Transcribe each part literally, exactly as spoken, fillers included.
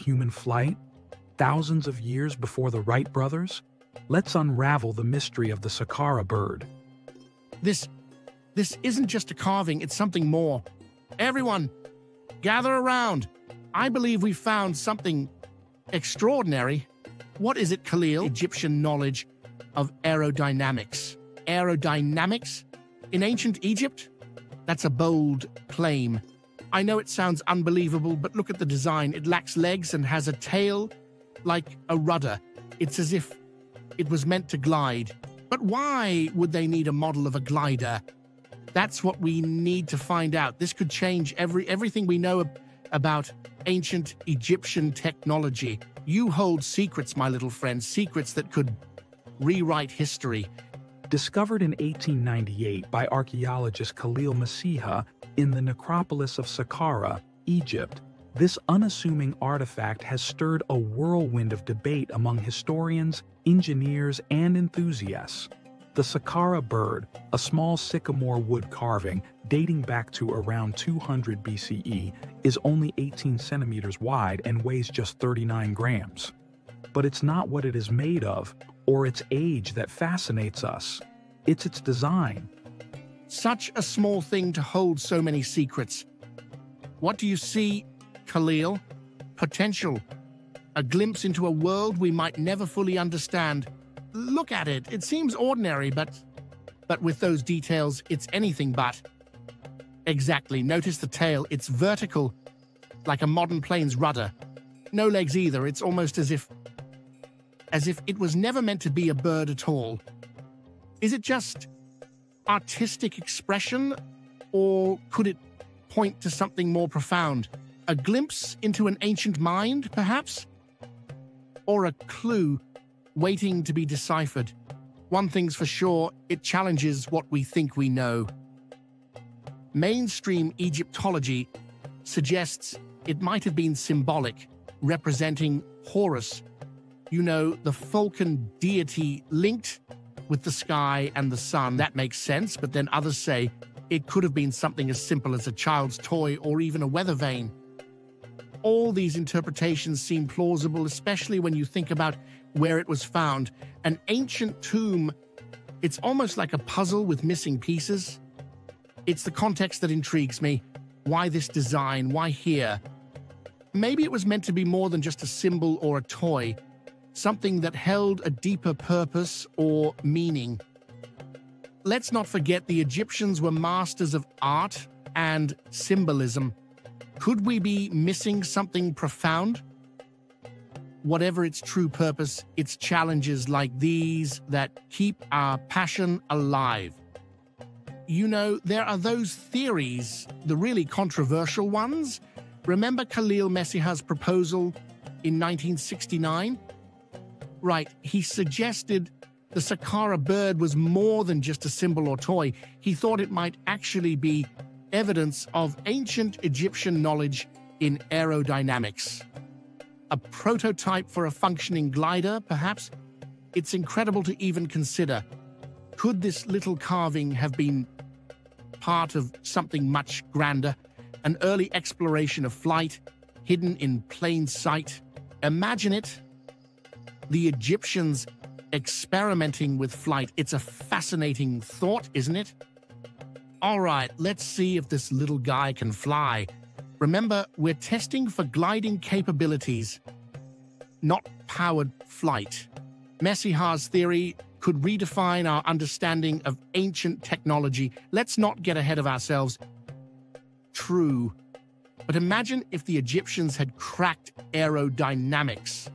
human flight, thousands of years before the Wright brothers? Let's unravel the mystery of the Saqqara bird. This, this isn't just a carving, it's something more. Everyone, gather around. I believe we found something extraordinary. What is it, Khalil? Egyptian knowledge of aerodynamics. Aerodynamics? In ancient Egypt? That's a bold claim. I know it sounds unbelievable, but look at the design. It lacks legs and has a tail like a rudder. It's as if it was meant to glide. But why would they need a model of a glider? That's what we need to find out. This could change every everything we know about ancient Egyptian technology. You hold secrets, my little friend, secrets that could rewrite history. Discovered in eighteen ninety-eight by archaeologist Khalil Messiha in the necropolis of Saqqara, Egypt, this unassuming artifact has stirred a whirlwind of debate among historians, engineers, and enthusiasts. The Saqqara bird, a small sycamore wood carving dating back to around two hundred B C E, is only eighteen centimeters wide and weighs just thirty-nine grams. But it's not what it is made of or its age that fascinates us. It's its design. Such a small thing to hold so many secrets. What do you see, Khalil? Potential. A glimpse into a world we might never fully understand. Look at it. It seems ordinary, but but with those details, it's anything but. Exactly. Notice the tail. It's vertical, like a modern plane's rudder. No legs either. It's almost as if as if it was never meant to be a bird at all. Is it just artistic expression, or could it point to something more profound? A glimpse into an ancient mind, perhaps? Or a clue waiting to be deciphered? One thing's for sure, it challenges what we think we know. Mainstream Egyptology suggests it might have been symbolic, representing Horus, you know, the falcon deity linked with the sky and the sun. That makes sense, but then others say it could have been something as simple as a child's toy or even a weather vane. All these interpretations seem plausible, especially when you think about where it was found. An ancient tomb, it's almost like a puzzle with missing pieces. It's the context that intrigues me. Why this design? Why here? Maybe it was meant to be more than just a symbol or a toy, something that held a deeper purpose or meaning. Let's not forget the Egyptians were masters of art and symbolism. Could we be missing something profound? Whatever its true purpose, it's challenges like these that keep our passion alive. You know, there are those theories, the really controversial ones. Remember Khalil Messiha's proposal in nineteen sixty-nine? Right, he suggested the Saqqara bird was more than just a symbol or toy. He thought it might actually be evidence of ancient Egyptian knowledge in aerodynamics. A prototype for a functioning glider, perhaps? It's incredible to even consider. Could this little carving have been part of something much grander? An early exploration of flight, hidden in plain sight? Imagine it. The Egyptians experimenting with flight. It's a fascinating thought, isn't it? All right, let's see if this little guy can fly. Remember, we're testing for gliding capabilities, not powered flight. Messiha's theory could redefine our understanding of ancient technology. Let's not get ahead of ourselves. True. But imagine if the Egyptians had cracked aerodynamics,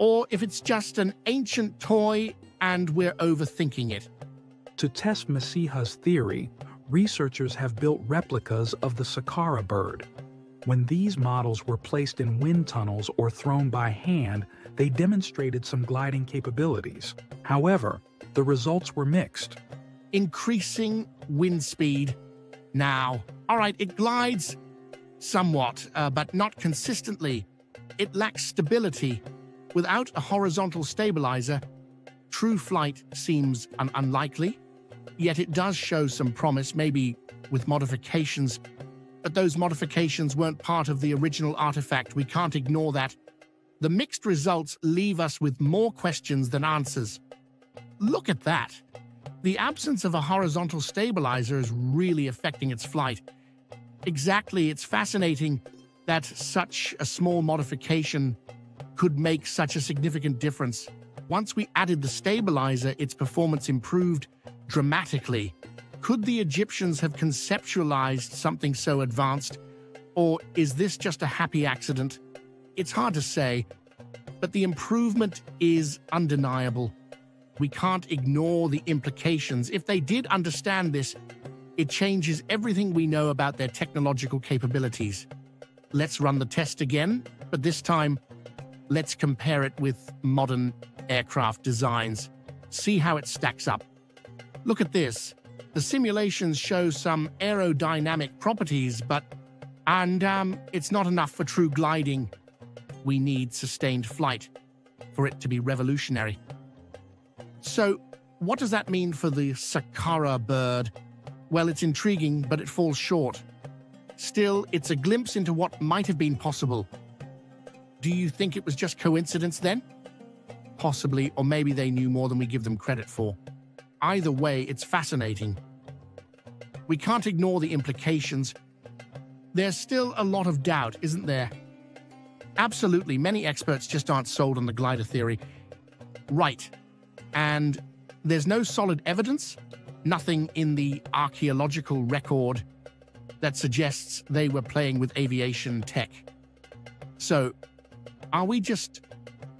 or if it's just an ancient toy and we're overthinking it. To test Messiha's theory, researchers have built replicas of the Saqqara bird. When these models were placed in wind tunnels or thrown by hand, they demonstrated some gliding capabilities. However, the results were mixed. Increasing wind speed now. All right, it glides somewhat, uh, but not consistently. It lacks stability. Without a horizontal stabilizer, true flight seems un- unlikely. Yet it does show some promise, maybe with modifications. But those modifications weren't part of the original artifact. We can't ignore that. the mixed results leave us with more questions than answers. Look at that! The absence of a horizontal stabilizer is really affecting its flight. Exactly, it's fascinating that such a small modification could make such a significant difference. Once we added the stabilizer, its performance improved dramatically. Could the Egyptians have conceptualized something so advanced? Or is this just a happy accident? It's hard to say, but the improvement is undeniable. We can't ignore the implications. If they did understand this, it changes everything we know about their technological capabilities. Let's run the test again, but this time, let's compare it with modern aircraft designs. See how it stacks up. Look at this. The simulations show some aerodynamic properties, but and um, it's not enough for true gliding. We need sustained flight for it to be revolutionary. So, what does that mean for the Saqqara bird? Well, it's intriguing, but it falls short. Still, it's a glimpse into what might have been possible. Do you think it was just coincidence then? Possibly, or maybe they knew more than we give them credit for. Either way, it's fascinating. We can't ignore the implications. There's still a lot of doubt, isn't there? Absolutely, many experts just aren't sold on the glider theory. Right. And there's no solid evidence, nothing in the archaeological record that suggests they were playing with aviation tech. So, are we just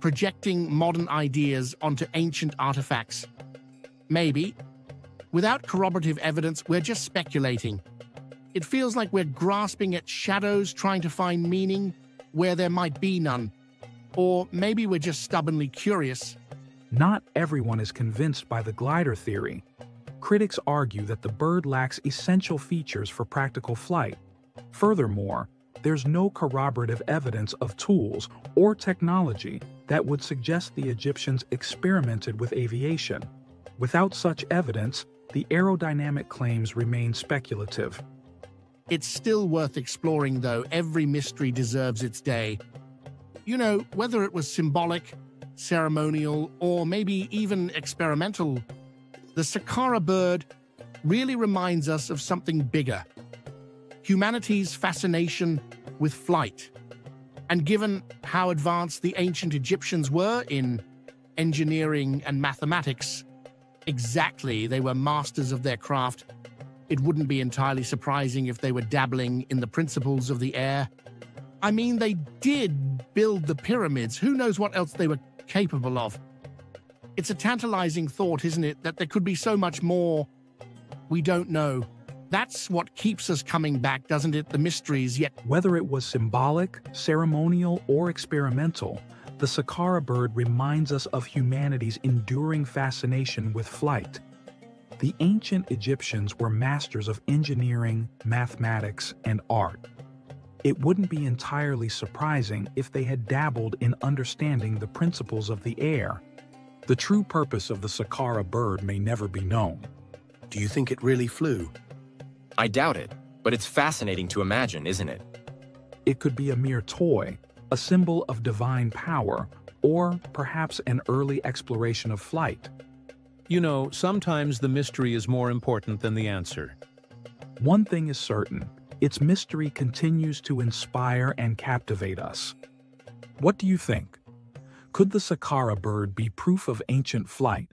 projecting modern ideas onto ancient artifacts? Maybe. Without corroborative evidence, we're just speculating. It feels like we're grasping at shadows, trying to find meaning where there might be none. Or maybe we're just stubbornly curious. Not everyone is convinced by the glider theory. Critics argue that the bird lacks essential features for practical flight. Furthermore, there's no corroborative evidence of tools or technology that would suggest the Egyptians experimented with aviation. Without such evidence, the aerodynamic claims remain speculative. It's still worth exploring, though. Every mystery deserves its day. You know, whether it was symbolic, ceremonial, or maybe even experimental, the Saqqara bird really reminds us of something bigger: humanity's fascination with flight. And given how advanced the ancient Egyptians were in engineering and mathematics, exactly, they were masters of their craft, it wouldn't be entirely surprising if they were dabbling in the principles of the air. I mean, they did build the pyramids. Who knows what else they were capable of? It's a tantalizing thought, isn't it, that there could be so much more we don't know. That's what keeps us coming back, doesn't it? The mysteries yet. Whether it was symbolic, ceremonial, or experimental, the Saqqara bird reminds us of humanity's enduring fascination with flight. The ancient Egyptians were masters of engineering, mathematics, and art. It wouldn't be entirely surprising if they had dabbled in understanding the principles of the air. The true purpose of the Saqqara bird may never be known. Do you think it really flew? I doubt it, but it's fascinating to imagine, isn't it? It could be a mere toy, a symbol of divine power, or perhaps an early exploration of flight. You know, sometimes the mystery is more important than the answer. One thing is certain: its mystery continues to inspire and captivate us. What do you think? Could the Saqqara bird be proof of ancient flight?